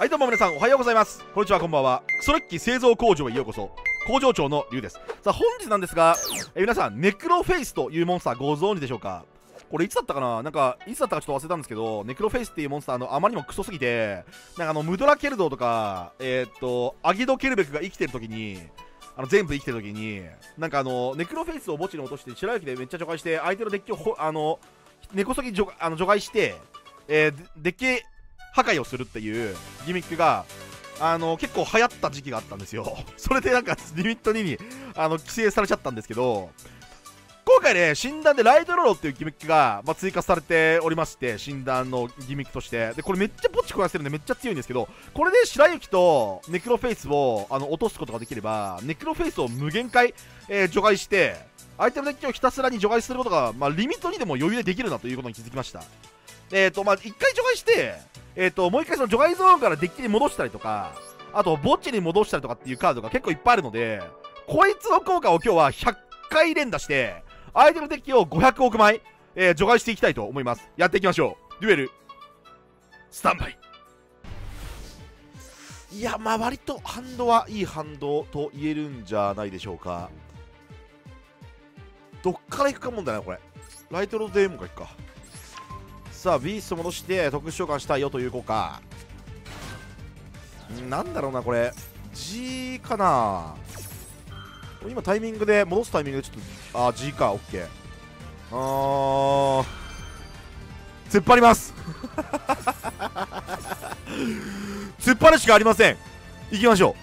はいどうも皆さんおはようございます、こんにちは、こんばんは。クソレッキ製造工場へようこそ。工場長のリュウです。さあ本日なんですが、皆さんネクロフェイスというモンスターご存知でしょうか。これいつだったかな、なんかいつだったかちょっと忘れたんですけど、ネクロフェイスっていうモンスターあまりにもクソすぎて、なんかムドラケルドとかアギドケルベクが生きてる時に全部生きてる時になんかネクロフェイスを墓地に落として白雪でめっちゃ除外して相手のデッキを根こそぎ除外して、デッキ破壊をするっていうギミックが結構流行った時期があったんですよ。それでなんかリミット2に規制されちゃったんですけど、今回ね診断でライドロロっていうギミックが、追加されておりまして、診断のギミックとしてでこれめっちゃぼっちこらせるんでめっちゃ強いんですけど、これで白雪とネクロフェイスを落とすことができればネクロフェイスを無限回、除外して相手のデッキをひたすらに除外することが、リミット2でも余裕でできるなということに気づきました。1回除外してもう一回その除外ゾーンからデッキに戻したりとか、あと墓地に戻したりとかっていうカードが結構いっぱいあるので、こいつの効果を今日は100回連打して相手のデッキを500億枚、除外していきたいと思います。やっていきましょう。デュエルスタンバイ。いや割とハンドはいいハンドと言えるんじゃないでしょうか。どっから行くか問題な、これライトロデーモンが行くか。さあビースト戻して特殊召喚したいよという子か。なんだろうな、これ G かな。今タイミングで戻すタイミングでちょっとG か。 OK、 突っ張ります。突っ張るしかありません。行きましょ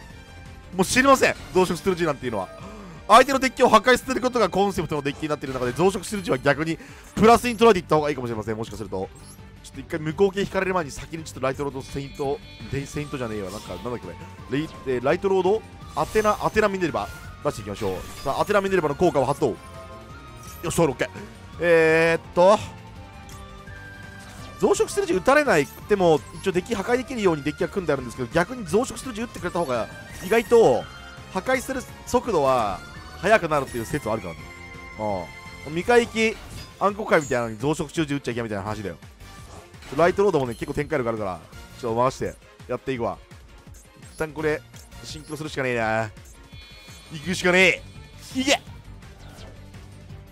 う。もう知りません。増殖する G なんていうのは相手のデッキを破壊することがコンセプトのデッキになっている中で、増殖するうちは逆にプラスに捉えていった方がいいかもしれません。もしかするとちょっと一回無効系引かれる前に先にちょっとライトロードセイントじゃねえよ、なんかなんだっけこれ、ライトロードアテナミネルバ出していきましょう。さあアテナミネルバの効果を発動。よしそれ OK。増殖するうち打たれないでも一応デッキ破壊できるようにデッキが組んであるんですけど、逆に増殖するうち打ってくれた方が意外と破壊する速度は速くなるっていう説はあるからね。未開域暗黒界みたいなのに増殖中時打っちゃいけないみたいな話だよ。ライトロードもね結構展開力あるからちょっと回してやっていくわ。一旦これシンクロするしかねえな。行くしかねえ。いけ。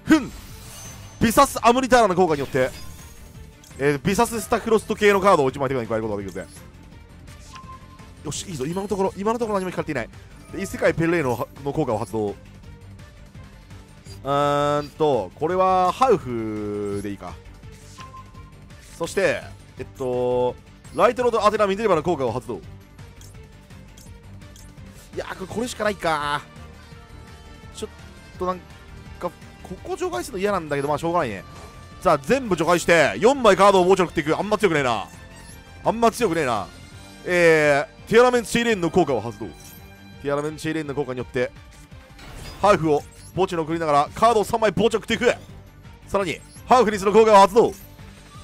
ふん。ビサスアムリターナの効果によって、ビサススタクロスト系のカードを1枚手に加えることができるぜ。よしいいぞ。今のところ何も引かれていない。異世界ペレーの効果を発動。これはハウフでいいか。そしてライトロードアテナミネルバの効果を発動。いやこれしかないか。ちょっとなんかここ除外するの嫌なんだけど、しょうがないね。さあ全部除外して4枚カードをもうちょい食っていく。あんま強くねえな。ティアラメンチェイレーンの効果を発動。ティアラメンチェイレーンの効果によってハーフを墓地に送りながらカードを3枚膨張っていく。さらにハーフニスの効果を発動。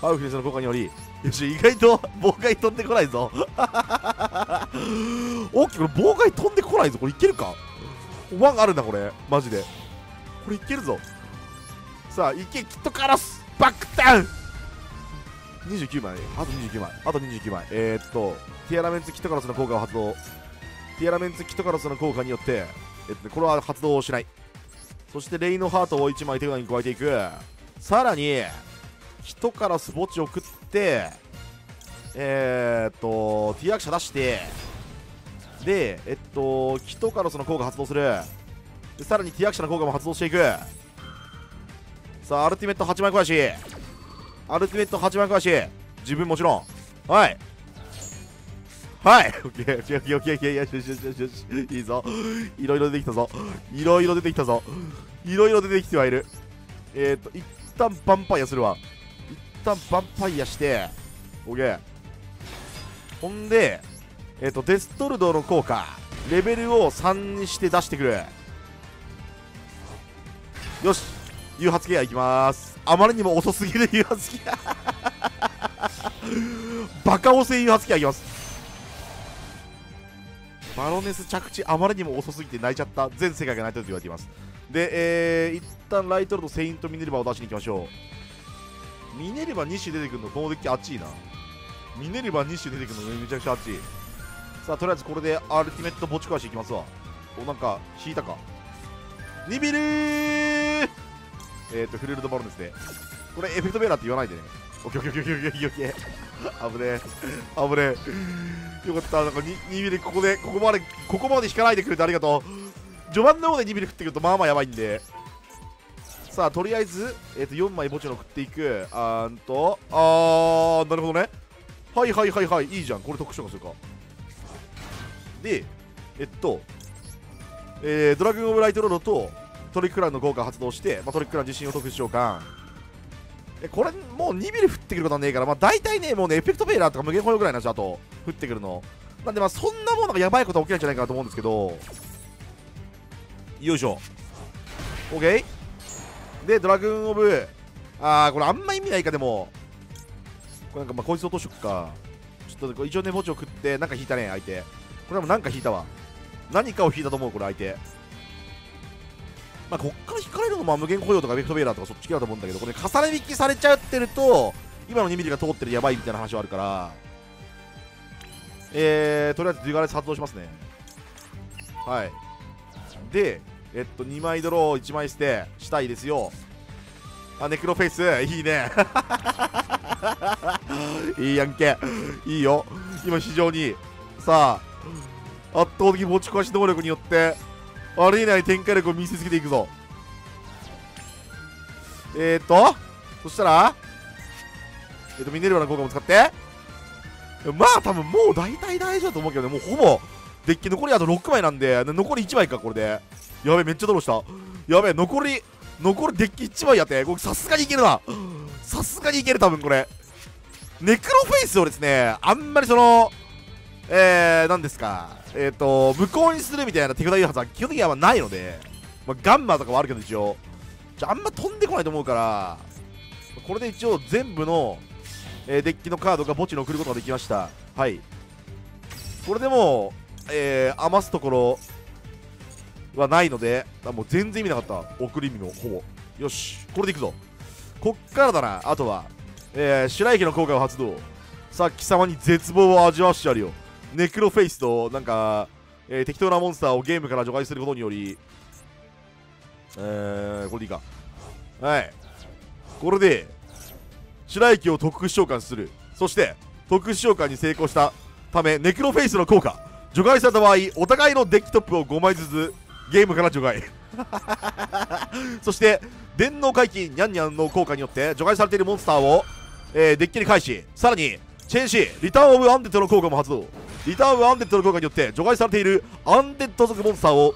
ハーフニスの効果により、よし意外と妨害飛んでこないぞ。大きく妨害飛んでこないぞ。これいけるか。ワンあるなこれマジで。これいけるぞ。さあいけ。キットカラスバックダウン。29枚、あと29枚、あと29枚。ティアラメンツキットカラスの効果を発動。ティアラメンツキットカラスの効果によって、これは発動しない。そしてレイのハートを1枚手札に加えていく。さらに人からスポッチを食ってティアクシャ出してで人からその効果発動する。でさらにティアクシャの効果も発動していく。さあアルティメット8枚壊し、アルティメット8枚壊し、自分もちろんはいはい。オッケーオッケーオッケーオッケー。よしいいぞ。いろいろ出てきたぞ。いろいろ出てきてはいる。一旦ヴァンパイアするわ。一旦ヴァンパイアしてオッケー。ほんでデストルドの効果レベルを3にして出してくる。よし誘発ケアいきまーす。あまりにも遅すぎる誘発ケア。バカ遅い誘発ケアいきます。バロネス着地あまりにも遅すぎて泣いちゃった。全世界が泣いてると言われています。で、一旦ライトルドセイントミネルバを出しに行きましょう。ミネルバ2種出てくるのこのデッキあっちいな。ミネルバ2種出てくるのめちゃくちゃあっちい。さあとりあえずこれでアルティメット墓地壊しいきますわ。お、なんか引いたかニビルー。フレルドバロンですね。これエフェクトベーラーって言わないでね。オッケーオッケーオッケーオッケーオッケー。危ねえ危ねえ。よかった。なんかニビルここまで引かないでくれてありがとう。序盤の方でニビル食ってくるとまあまあやばいんで。さあとりあえず、4枚墓地の食っていく。なるほどね。はいはいはいはい。いいじゃん。これ特殊化するか。で、ドラグン・オブ・ライト・ロードとトリック・ランの効果発動して、まあ、トリック・ラン自身を特殊召喚。これもう2ビル降ってくることはねえから、まあ、大体ね、もうね、エフェクトベーラーとか無限保有ぐらいなんじゃあと降ってくるの。なんで、まあ、そんなもんなんかやばいことは起きないんじゃないかなと思うんですけど。よいしょ。OK。で、ドラグン・オブ。これあんま意味ないか、でも。これなんか、まあ、こいつ落としとくか。ちょっと、一応ね、墓地を食って、なんか引いたね、相手。これはもうなんか引いたわ。何かを引いたと思う、これ相手。まあ、こっから引かれるのも無限雇用とかエフェクトベーラーとかそっち系だと思うんだけど、これ、ね、重ね引きされちゃってると、今の2ミリが通ってるやばいみたいな話はあるから、とりあえずデュガレス発動しますね。はい。で、2枚ドロー1枚捨てしたいですよ。あ、ネクロフェイス、いいね。いいやんけ。いいよ。今非常に、さあ、圧倒的墓地壊し能力によってありえない展開力を見せつけていくぞ。そしたらミネルヴァの効果も使って、まあ多分もう大体大丈夫だと思うけどね。もうほぼデッキ残りあと6枚なんで、残り1枚か。これでやべえ、めっちゃドローした。やべえ、残りデッキ1枚やって、さすがにいけるな。さすがにいける。多分これネクロフェイスをですね、あんまりその何ですか、無効にするみたいな手札誘発は基本的にはないので、まあ、ガンマとかはあるけど一応じゃあんま飛んでこないと思うから、これで一応全部の、デッキのカードが墓地に送ることができました。はい、これでもう、余すところはないので、もう全然意味なかった。送り身もほぼよし。これでいくぞ。こっからだな。あとは、白雪の効果を発動。さあ貴様に絶望を味わわしてやるよ。ネクロフェイスとなんか、適当なモンスターをゲームから除外することにより、これでいいか。はい、これで白雪を特殊召喚する。そして特殊召喚に成功したためネクロフェイスの効果除外された場合、お互いのデッキトップを5枚ずつゲームから除外。そして電脳回帰ニャンニャンの効果によって除外されているモンスターを、デッキに返し、さらにチェンシーリターンオブアンデッドの効果も発動。リターンオブアンデッドの効果によって除外されているアンデッド族モンスターを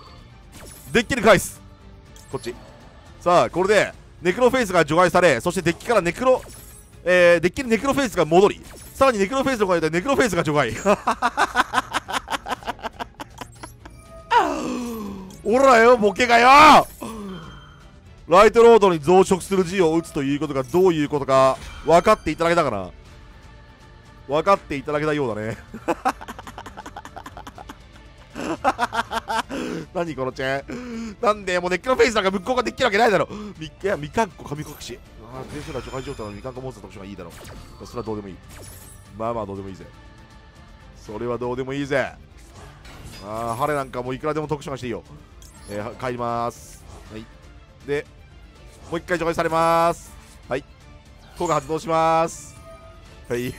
デッキに返す。こっち。さあこれでネクロフェイスが除外され、そしてデッキからデッキにネクロフェイスが戻り、さらにネクロフェイスの効果によってネクロフェイスが除外。おらよボケがよ。ライトロードに増殖する字を打つということがどういうことか分かっていただけたかな。分かっていただけたようだね。何このチェーン。なんでもうネックのフェイスなんか無効化できるわけないだろ。いや、みかんこ神隠し。ああ、全然除外状態のみかんこモンスター特殊がいいだろ。それはどうでもいい。まあまあどうでもいいぜ。それはどうでもいいぜ。ああ、晴れなんかもういくらでも特殊化していいよ。帰りまーす。はい。で、もう一回除外されまーす。はい。効果発動しまーす。はい。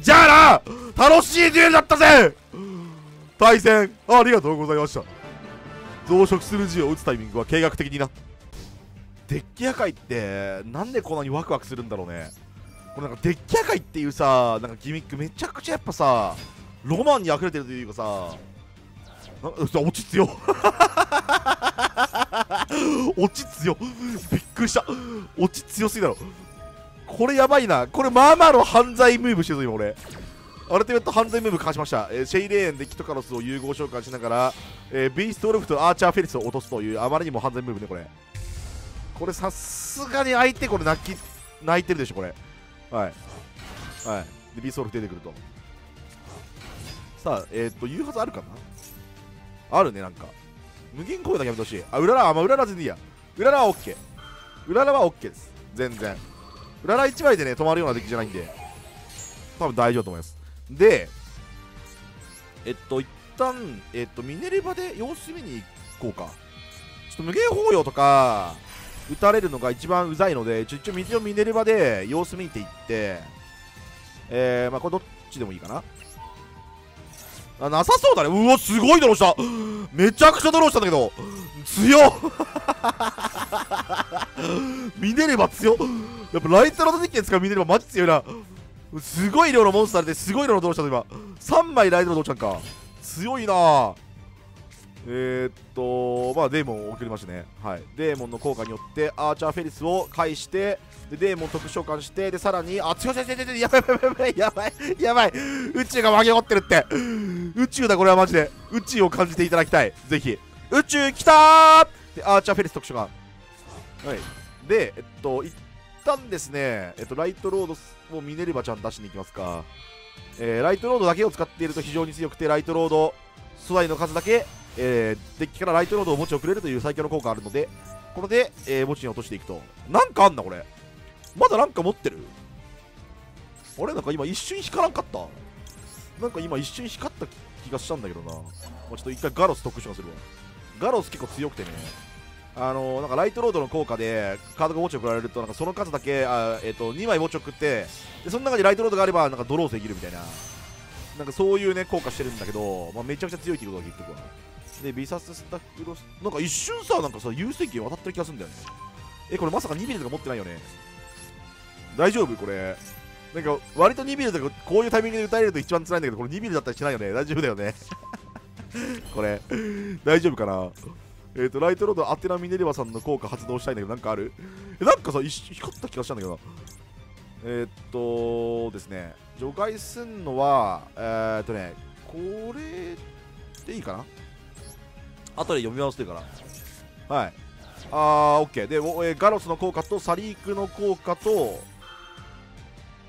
じゃあな、楽しいデュエルだったぜ。対戦ありがとうございました。増殖する銃を撃つタイミングは計画的にな。デッキ破壊ってなんでこんなにワクワクするんだろうね。これなんかデッキ破壊っていうさ、なんかギミックめちゃくちゃやっぱさロマンにあふれてるというかさ、落ち強。落ち強。びっくりした。落ち強すぎだろこれ。やばいなこれ。まあまあの犯罪ムーブしてるぞ今俺。アルティメット犯罪ムーブかわしました、シェイレーンでキトカロスを融合召喚しながら、ビーストウルフとアーチャーフェリスを落とすという、あまりにも犯罪ムーブねこれ。これさすがに相手これ泣いてるでしょこれ。はいはい。でビーストウルフ出てくると、さあ誘発あるかな。あるね。なんか無限攻撃だけやめてほしい。あ、ウララは、まあ、ウララ全然いいや。ウララは OK。 ウララは OK です。全然ウララ1枚でね止まるような出来じゃないんで。多分大丈夫だと思います。で一旦ミネルヴァで様子見に行こうか。ちょっと無限包容とか打たれるのが一番うざいので、一応水をミネルヴァで様子見ていってまあこれどっちでもいいかな。あ、なさそうだね。うわ、すごいドローした。めちゃくちゃドローしたんだけど強っミネルヴァ強っ。やっぱライトラドデッキで使うミネルヴァマジ強いな。すごい量のモンスターで、すごい量のドローしたの今。3枚ライトラドドローしたんか。強いな。まあデーモンを送りましたね。はい。デーモンの効果によって、アーチャーフェリスを返して、で、デーモン特殊召喚して、で、さらに、あ、強い強い強い、やばいやばいやばいやばい、宇宙が巻き起こってるって。宇宙だ、これはマジで。宇宙を感じていただきたい。ぜひ。宇宙来たーで、アーチャーフェリス特殊が。はい。で、一旦ですね、ライトロードをミネルヴァちゃん出しに行きますか。ライトロードだけを使っていると非常に強くて、ライトロード素材の数だけ、デッキからライトロードを墓地をくれるという最強の効果あるので、これで、墓地に落としていくと。なんかあんなこれ。まだなんか持ってる。あれなんか今一瞬光らんかった。なんか今一瞬光った気がしたんだけどな。まあ、ちょっと一回ガロス特殊化するわ。ガロス結構強くてね。なんかライトロードの効果でカードが墓地をくられると、なんかその数だけ2枚墓地をくって、でその中にライトロードがあればなんかドローできるみたいな。なんかそういうね効果してるんだけど、まあ、めちゃくちゃ強いってことだ結局は。で、ビサススタッフロス、なんか一瞬さ、なんかさ、優勢権渡ってる気がするんだよね。これまさかニビルとか持ってないよね。大丈夫これ。なんか、割とニビルとかこういうタイミングで打たれると一番辛いんだけど、これニビルだったりしないよね。大丈夫だよね。これ、大丈夫かな。ライトロード、アテナ・ミネルヴァさんの効果発動したいんだけど、なんかある？なんかさ、光った気がしたんだけどな。ですね、除外すんのは、これでいいかな。後で読み直してから。はい。オッケー。で、ガロスの効果とサリークの効果と、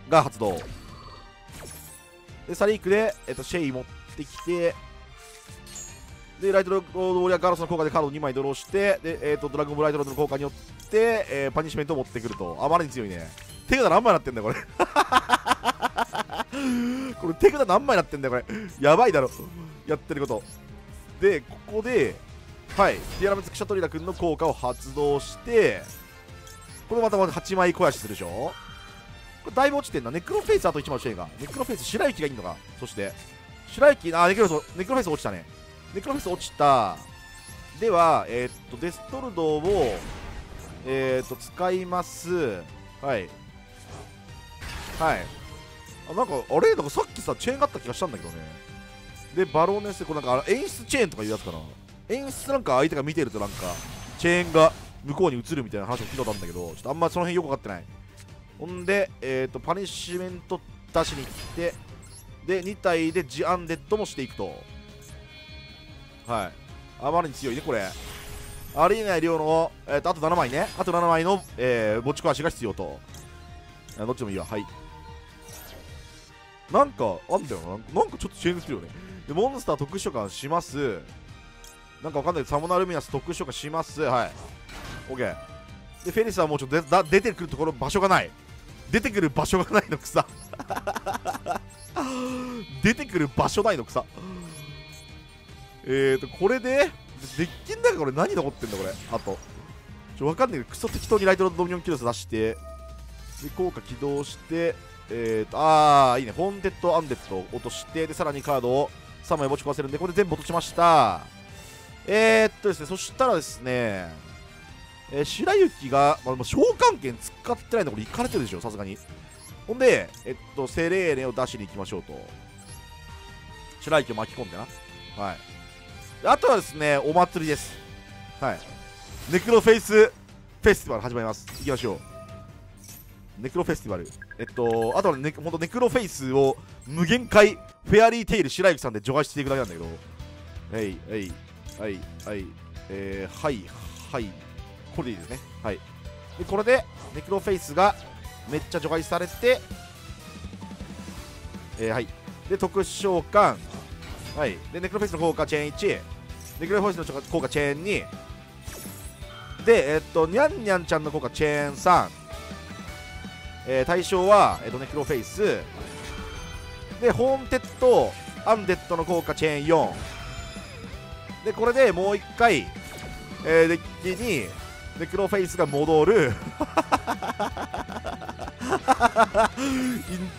が発動。で、サリークで、シェイ持ってきて、で、ライトロードウォリアーガロスの効果でカードを2枚ドローして、で、ドラゴンブライトロードの効果によって、パニッシュメントを持ってくると。あまりに強いね。手札何枚なってんだよ、これ。これ手札何枚なってんだよ、これ。やばいだろ。やってること。で、ここで、はい、ティアラムツクシャトリラ君の効果を発動して、これまた8枚肥やしするでしょ。これだいぶ落ちてんな。ネクロフェイスあと1枚落ちてんが。ネクロフェイス、白雪がいいのか。そして、白雪、ネクロフェイス落ちたね。ネクロフェイス落ちた。では、デストルドを、使います。はい。はい。あ、なんか、あれなんかさっきさ、チェーンがあった気がしたんだけどね。で、バローネスで、これなんか演出チェーンとかいうやつかな。演出なんか相手が見てるとなんか、チェーンが向こうに映るみたいな話を聞いたことあるんだけど、ちょっとあんまその辺よくわかってない。ほんで、パニッシュメント出しに行って、で、2体でジアンデッドもしていくと。はい。あまりに強いね、これ。ありえない量の、あと7枚ね。あと7枚の、墓地壊しが必要と。どっちでもいいわ。はい。なんか、あんだよな。なんかちょっとチェーンするよね。で、モンスター特殊召喚します。なんかわかんないけど、サモナルミナス特殊召喚します。はい。オッケー。で、フェリスはもうちょっと出てくるところ、場所がない。出てくる場所がないの草。出てくる場所ないの草。これで、デッキの中これ何残ってんだこれ。あと。わかんないけど、クソ適当にライトロードドミニオンキュロス出して、で、効果起動して、いいね。ホーンテッド、アンデッドを落として、で、さらにカードを3枚持ち込ませるんで、これで全部落としました。ですね、そしたらですね、白雪が、まあ、召喚剣使ってないんだ、これ、いかれてるでしょ、さすがに。ほんで、セレーネを出しに行きましょうと。白雪を巻き込んでな。はい。あとはですね、お祭りです。はい。ネクロフェイスフェスティバル始まります。行きましょう。ネクロフェスティバル。あとはね、ほんとネクロフェイスを無限回フェアリーテイル白雪さんで除外していくだけなんだけど。はい、はい、はい、はい、はい、はい。これでいいですね。はい。で、これで、ネクロフェイスがめっちゃ除外されて、はい。で、特殊召喚。はい。で、ネクロフェイスの効果チェーン1。ネクロフェイスの効果チェーン2。で、ニャンニャンちゃんの効果チェーン3。対象は、ネクロフェイス、でホームテッドアンデッドの効果チェーン4でこれでもう1回、デッキにネクロフェイスが戻るイン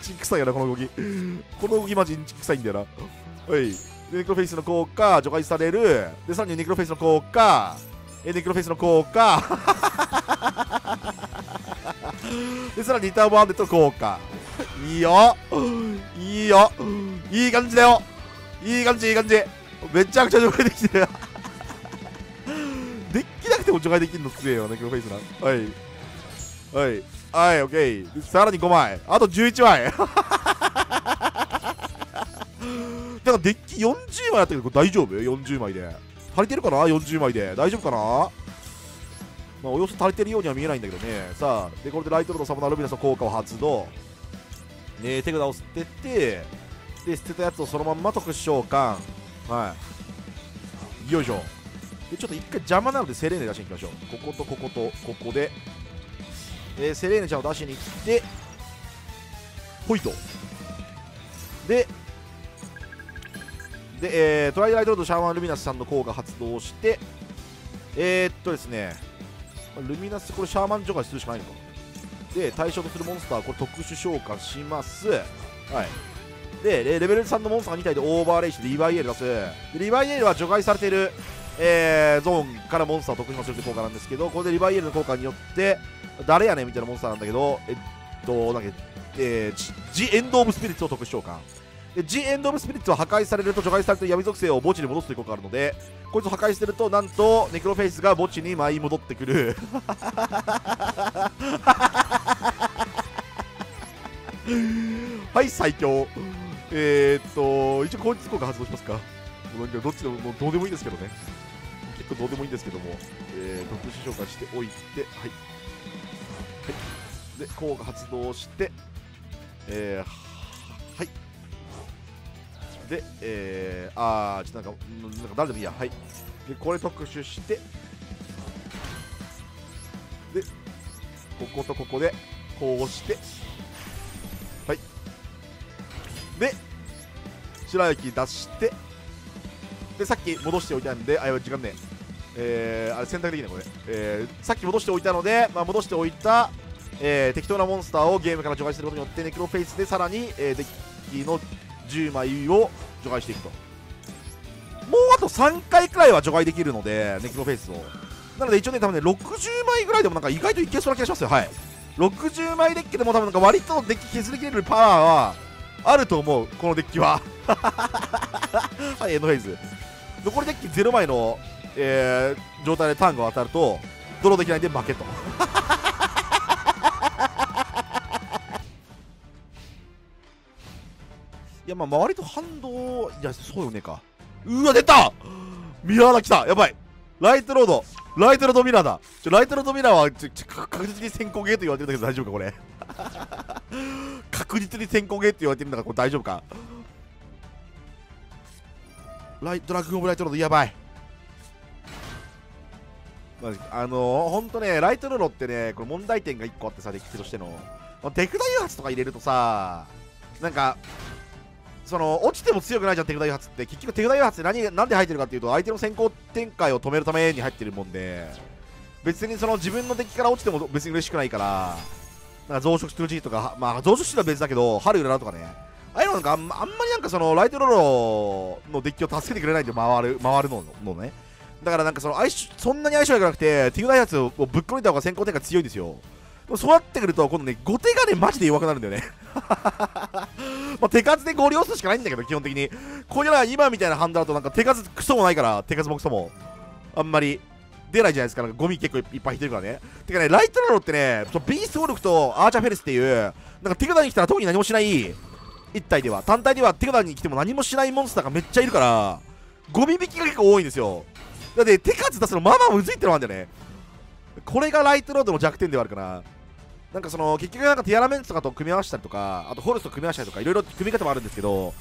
チ臭いよなこの動きこの動きマジインチ臭いんだよな。はい、ネクロフェイスの効果除外されるでさらにネクロフェイスの効果ネクロフェイスの効果でさらにターボアンデッドの効果いいよいいよいい感じだよいい感じいい感じめちゃくちゃ除外できてるデッキなくても除外できるのすげえよネクロフェイスな。はいはいはい、オッケー。さらに5枚。あと11枚。だからデッキ40枚あったけど、大丈夫 ?40 枚で。足りてるかな ?40 枚で。大丈夫かな、まあ、およそ足りてるようには見えないんだけどね。さあ、で、これでライトドローサムナールビナスの効果を発動。ね、手札を捨てて、で、捨てたやつをそのまんま特殊召喚。はい。よいしょ。で、ちょっと一回邪魔なのでセレーネ出しに行きましょう。こことこことここで。セレーネちゃんを出しに来てほいとで、トライアライトロードシャーマンルミナスさんの効果発動してですねルミナスこれシャーマン除外するしかないのかで対象とするモンスターこれ特殊召喚します。はい、でレベル3のモンスターが2体でオーバーレイしてリヴァイエール出す。でリヴァイエールは除外されている、ゾーンからモンスターを特殊化するという効果なんですけどこれでリヴァイエールの効果によって誰やねんみたいなモンスターなんだけど、なんか、ジ・エンド・オブ・スピリッツを特殊召喚。ジ・エンド・オブ・スピリッツは破壊されると除外されて闇属性を墓地に戻すという効果があるので、こいつを破壊してると、なんと、ネクロフェイスが墓地に舞い戻ってくる。はい、最強。一応効率効果発動しますか。どっちでもどうでもいいんですけどね。結構どうでもいいんですけども、特殊召喚しておいて、はい。はい、で効果発動して、はいで、ちょっとなんか誰でもいいや。はいでこれ特殊してでこことここでこうしてはいで白雪出してでさっき戻しておいたんであやばい時間ねあれ選択できないこれ、さっき戻しておいたので、まあ、戻しておいた、適当なモンスターをゲームから除外することによってネクロフェイスでさらに、デッキの10枚を除外していくともうあと3回くらいは除外できるのでネクロフェイスをなので一応ね多分ね60枚ぐらいでもなんか意外といけそうな気がしますよ。はい60枚デッキでも多分なんか割とデッキ削り切れるパワーはあると思うこのデッキははいエンドフェイズ残りデッキ0枚の状態でターンが当たるとドローできないんで負けといやまあ周りと反動いやそうよねかうわ出たミラーだ来たやばいライトロードミラーだライトロードミラーは確実に先行ゲーと言われてるんだけど大丈夫かこれ確実に先行ゲーって言われてるんだからこれ大丈夫かドラグーンオブライトロードやばいほんとね、ライトルロってね、これ問題点が1個あってさ、デッキとしての。手札誘発とか入れるとさ、なんか、落ちても強くないじゃん、手札誘発って。結局、手札誘発ってなんで入ってるかっていうと、相手の先行展開を止めるために入ってるもんで、別に自分のデッキから落ちても別に嬉しくないから、なんか増殖してほしいとか、まあ、増殖しては別だけど、春うららとかね、ああいうのなんか、あんまりなんかライトルロのデッキを助けてくれないんで、回るのね。だからなんかそんなに相性がなくて、手札やつをぶっこ抜いた方が先行展開強いんですよ。でもそうなってくると、今度ね、後手がね、マジで弱くなるんだよね。まあ手数でゴリ押すしかないんだけど、基本的に。こういうのは今みたいなハンドだと、なんか手数クソもないから、手数もクソも。あんまり出ないじゃないですか、なんかゴミ結構いっぱい引いてるからね。てかね、ライトラロってね、ビーストウォルクとアーチャーフェルスっていう、なんか手札に来たら特に何もしない、1体では。単体では手札に来ても何もしないモンスターがめっちゃいるから、ゴミ引きが結構多いんですよ。だって手数出すのまあまあむずいってのもあるんだよね。これがライトロードの弱点ではあるから、なんか結局なんかティアラメンツとかと組み合わせたりとか、あとホルスと組み合わせたりとか、いろいろ組み方もあるんですけど、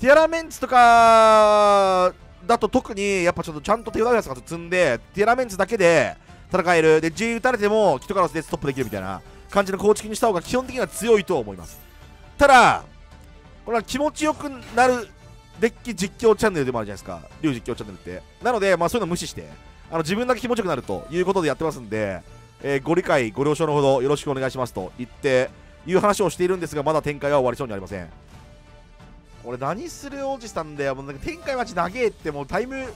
ティアラメンツとかだと特にやっぱちゃんと手札やつとかと積んで、ティアラメンツだけで戦える、で、G 打たれてもキトカロスでストップできるみたいな感じの構築にした方が基本的には強いと思います。ただ、これは気持ちよくなるデッキ実況チャンネルでもあるじゃないですか、龍実況チャンネルって。なので、まあ、そういうの無視して、自分だけ気持ちよくなるということでやってますんで、ご理解、ご了承のほどよろしくお願いしますと言って、いう話をしているんですが、まだ展開は終わりそうにありません。これ、何するおじさんだよ、もうなんか展開待ち長えって、もうタイム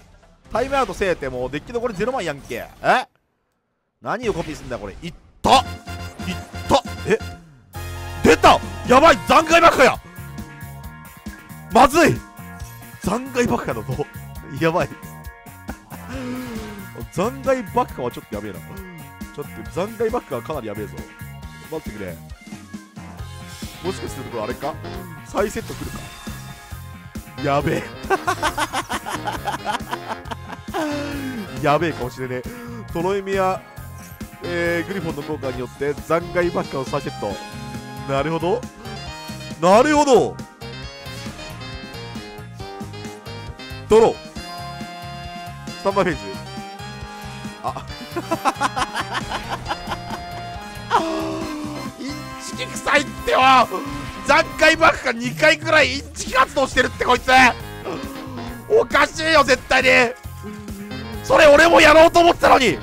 アウトせえって、もうデッキ残り0万やんけ。え何をコピーすんだ、これ。いったいったえ出たやばい残骸爆破やまずい残骸爆破だとやばい残骸爆破はちょっとやべえな。ちょっと残骸爆破はかなりやべえぞ。待ってくれ。もしかするとこれあれか再セットくるかやべえやべえかもしれねえ。トロイミア、グリフォンの効果によって残骸爆破を再セット。なるほどなるほどドロースタンバイフェイズあインチキ臭いってよ残骸爆破2回くらいインチキ活動してるってこいつおかしいよ絶対にそれ俺もやろうと思ってたのに